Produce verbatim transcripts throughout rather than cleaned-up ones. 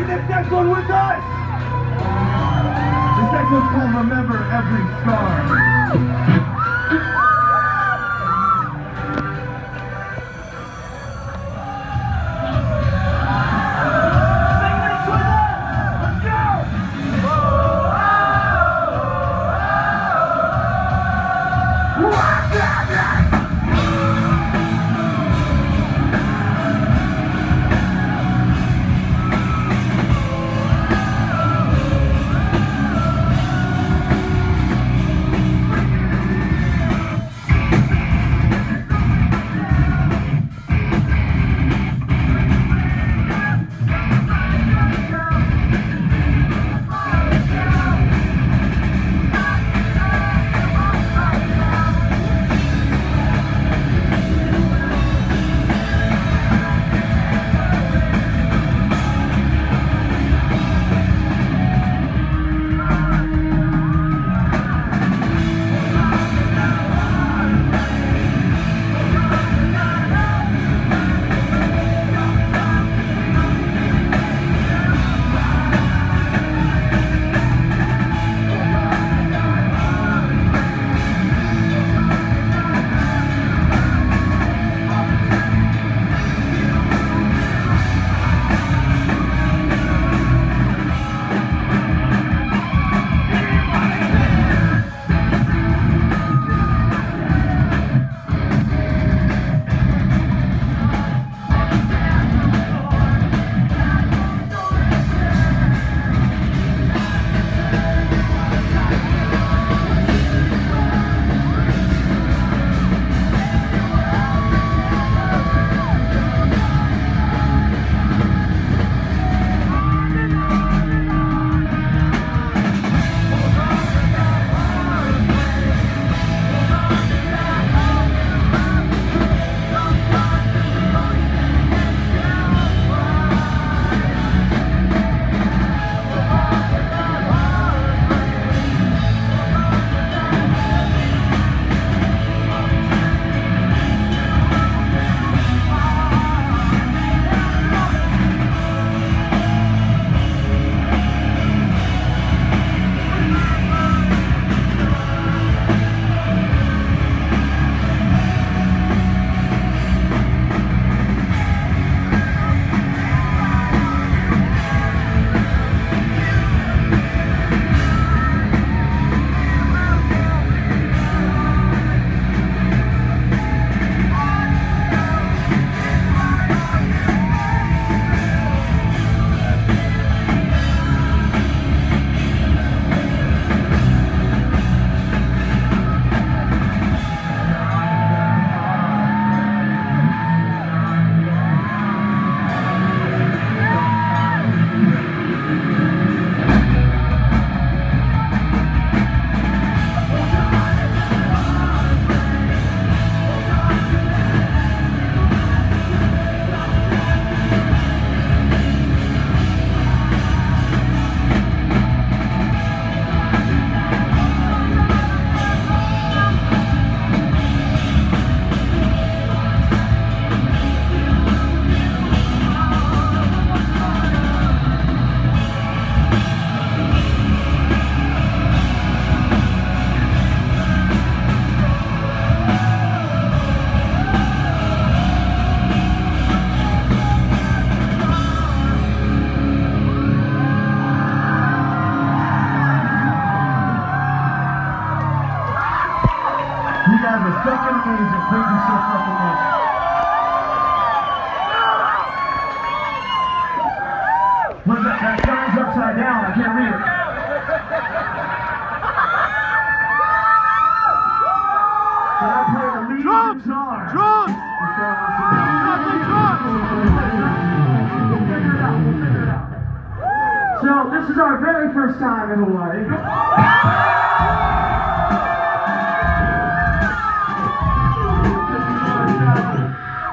sing this next one with us. This next one's called Remember Every Star.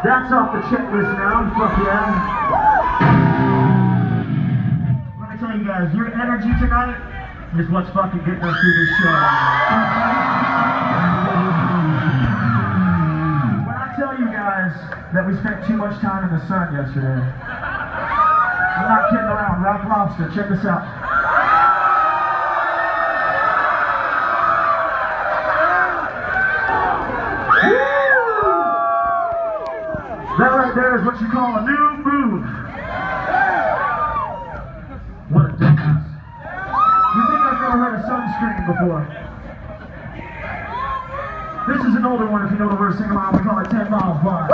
That's off the checklist now, fuck yeah. Let me tell you guys, your energy tonight is what's fucking getting us through this show. When I tell you guys that we spent too much time in the sun yesterday, I'm not kidding around. Rock Lobster, check this out. That right there is what you call a new move. What a dumbass. You think I've never heard of sunscreen before? This is an older one, if you know the verse, sing along. We call it ten miles bar.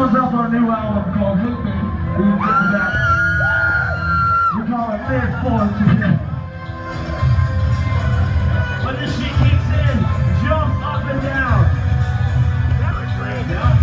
was off our new album called Hit Me. We did that. We call it Live For Today. When this shit kicks in, jump up and down. That was great, y'all.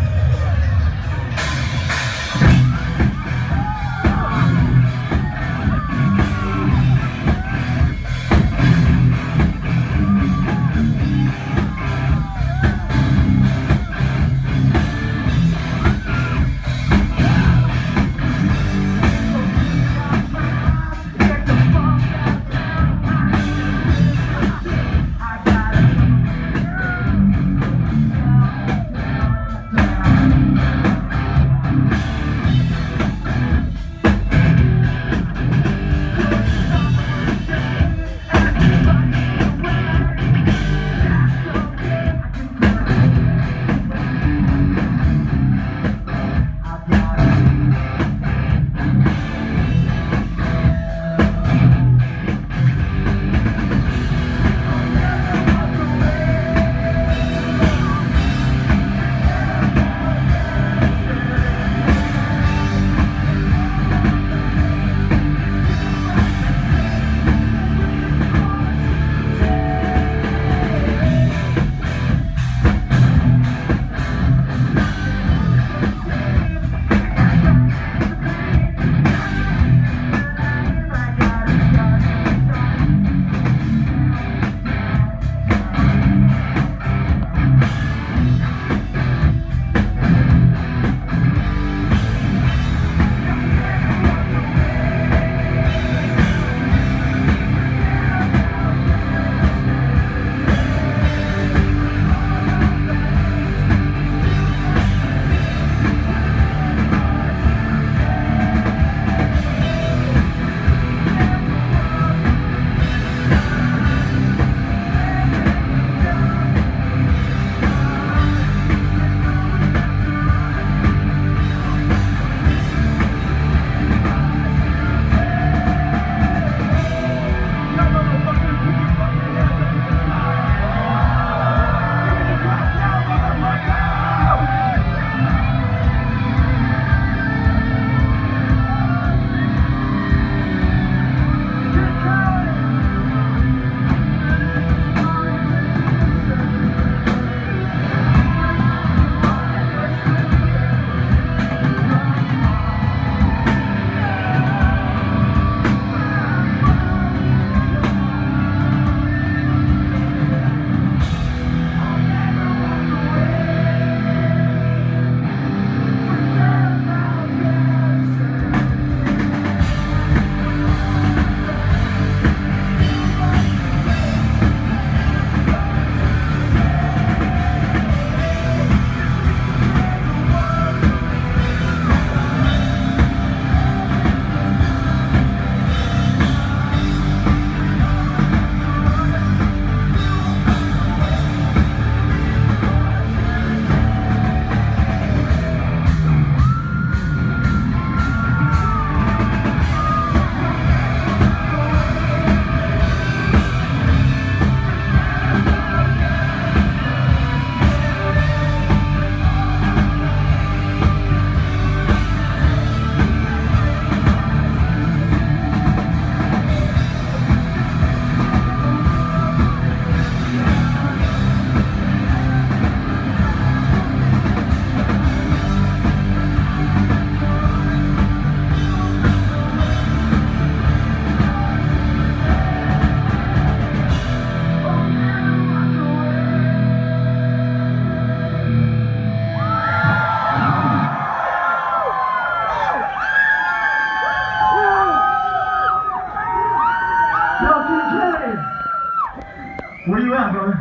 Where you at, brother?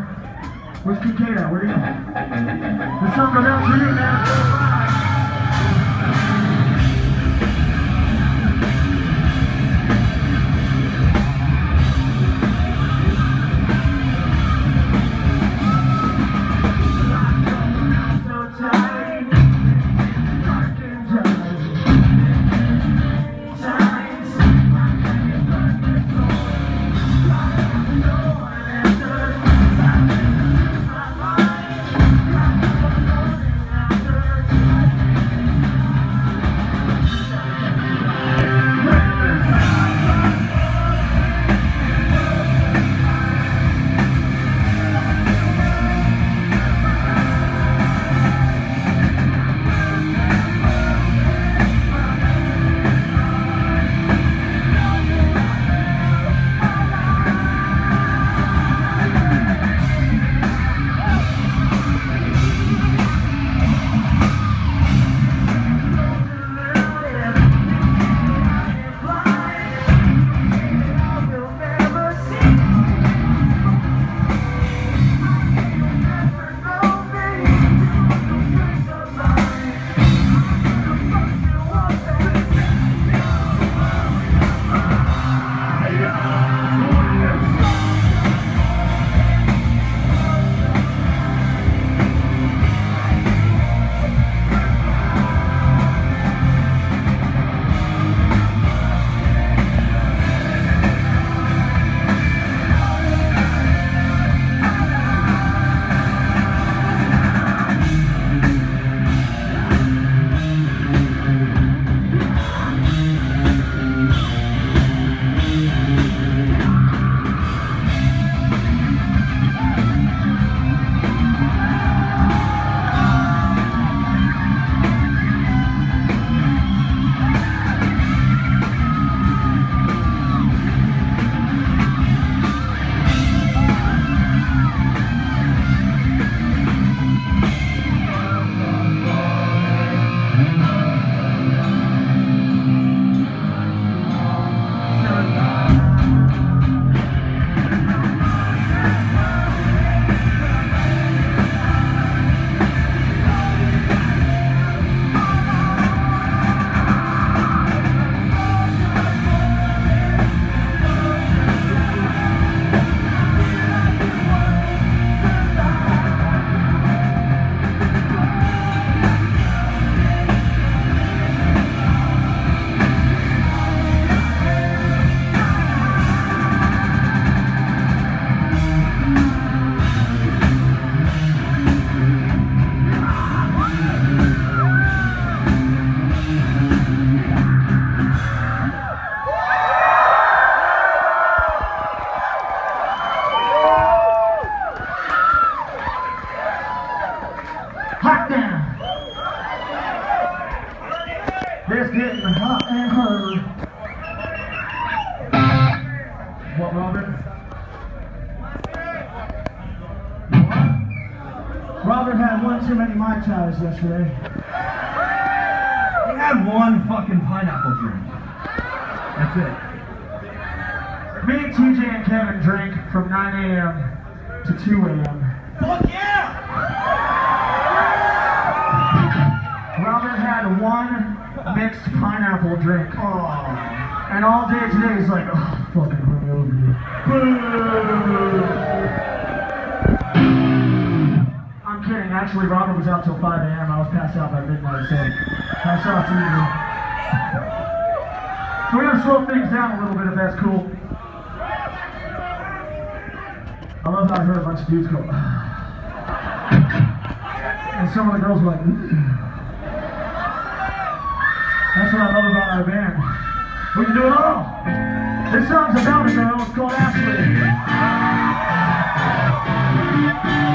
Where's Kincaid at? Where you at? There's something else for you, man. Bye. hot down. Let's get hot and hard. What, Robert? What? Robert had one too many Mai Tais yesterday. He had one fucking pineapple drink. That's it. Me, T J, and Kevin drink from nine A M to two A M Fuck yeah! Robert had one mixed pineapple drink. Oh. And all day today he's like, oh, fucking hungover. I'm kidding. Actually, Robert was out till five A M I was passed out by midnight, so passed out to you. So we're gonna slow things down a little bit if that's cool. I love how I heard a bunch of dudes go, and some of the girls were like, mm. That's what I love about our band. We can do it all. This song's about it, though. It's called Athlete. Thank you.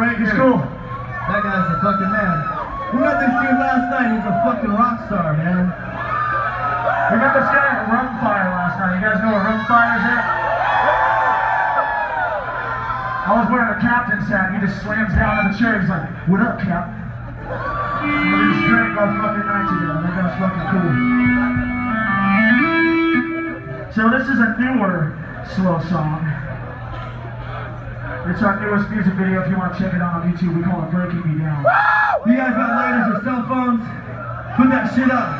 right here. Cool. That guy's a fucking man. We met this dude last night. He's a fucking rock star, man. We met this guy at Rumfire last night. You guys know what Rumfire is at? I was wearing a captain's hat. He just slams down on the chair. He's like, "What up, Cap?" We just drank all fucking night together. That guy's fucking cool. So this is a newer slow song. It's our newest music video. If you want to check it out on YouTube, we call it "Breaking Me Down." You guys got lighters or cell phones? Put that shit up.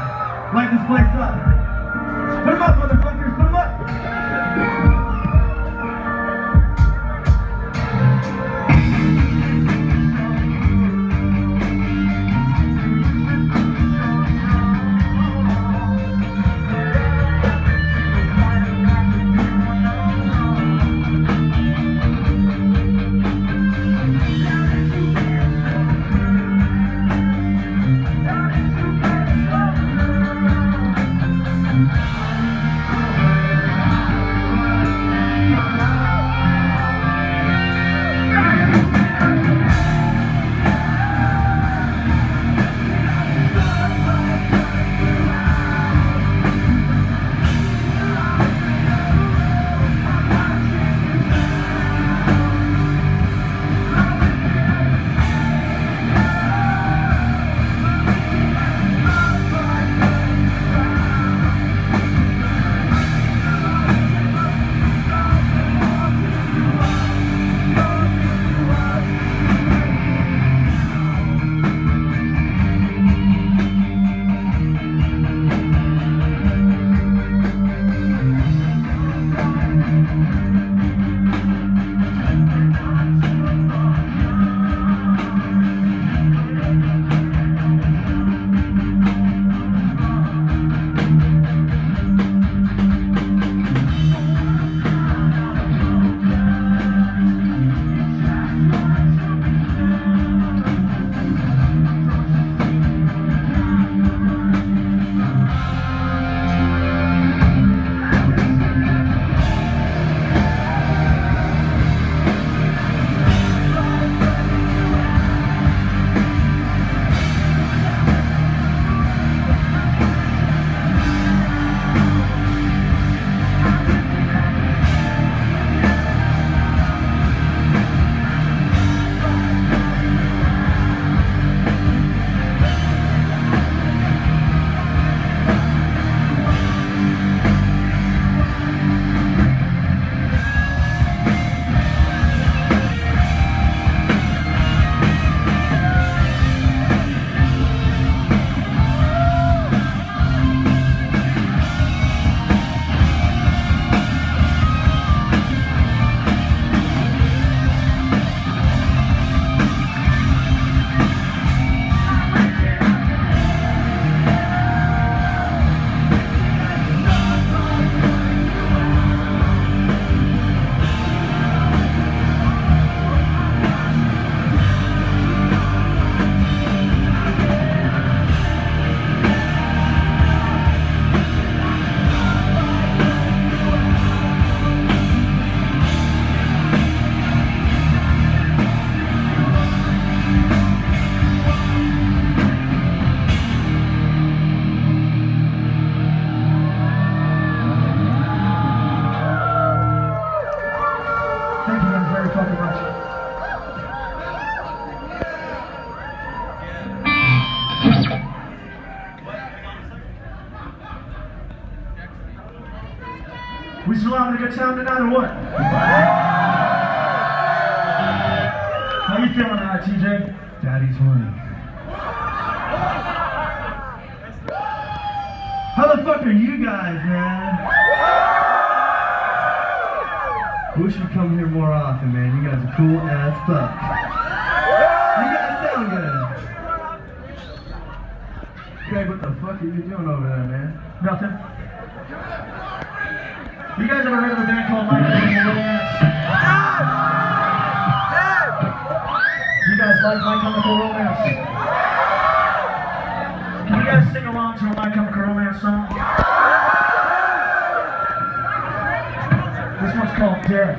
Light this place up. Put 'em up, motherfuckers. Put 'em up. We still having a good time tonight or what? How you feeling tonight, T J? Daddy's horny. How the fuck are you guys, man? We should come here more often, man. You guys are cool as fuck. You guys sound good. Craig, what the fuck are you doing over there, man? Nothing. You guys ever heard of a band called Like Michael Little Romance? You guys like My Chemical Romance? Can you guys sing along to a My Chemical Romance song? This one's called Death.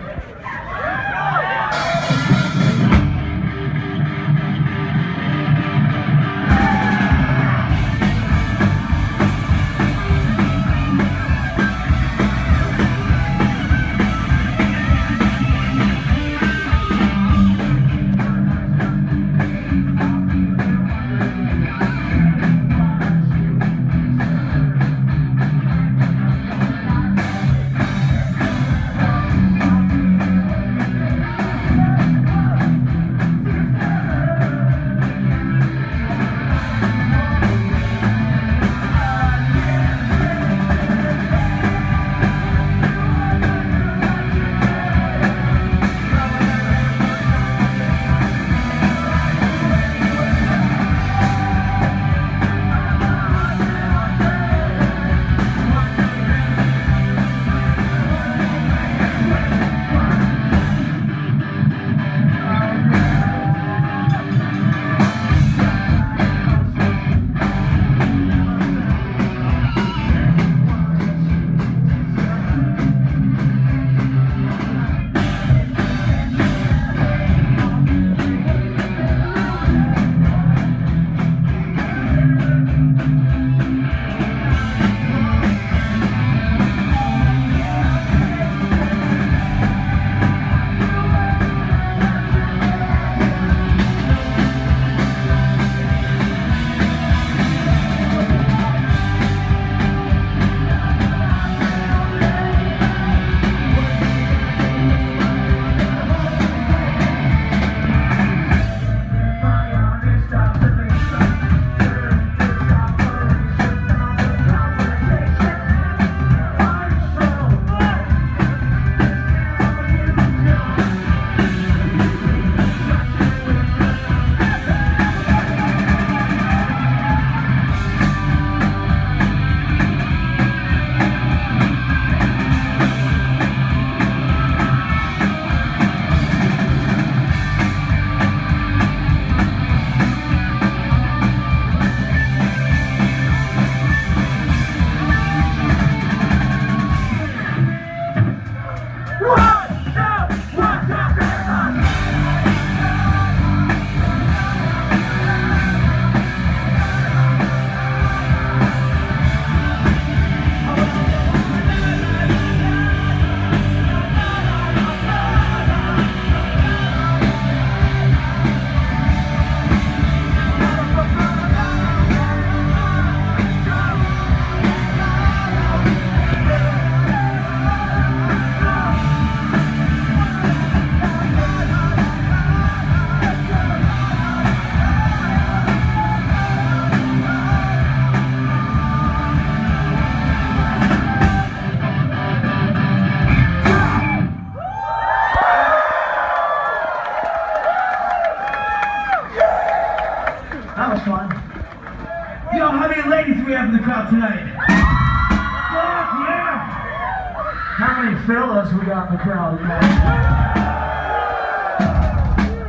fellas we got in the crowd tonight.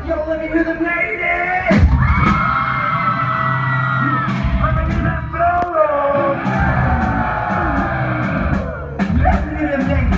Yo, let me hear the ladies! Let me hear that fellow! Let me hear the ladies!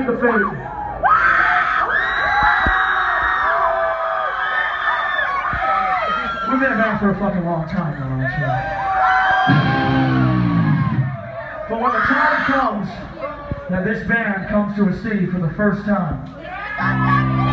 in the face. We've been around for a fucking long time now, I'm sure. But when the time comes that this band comes to a city for the first time,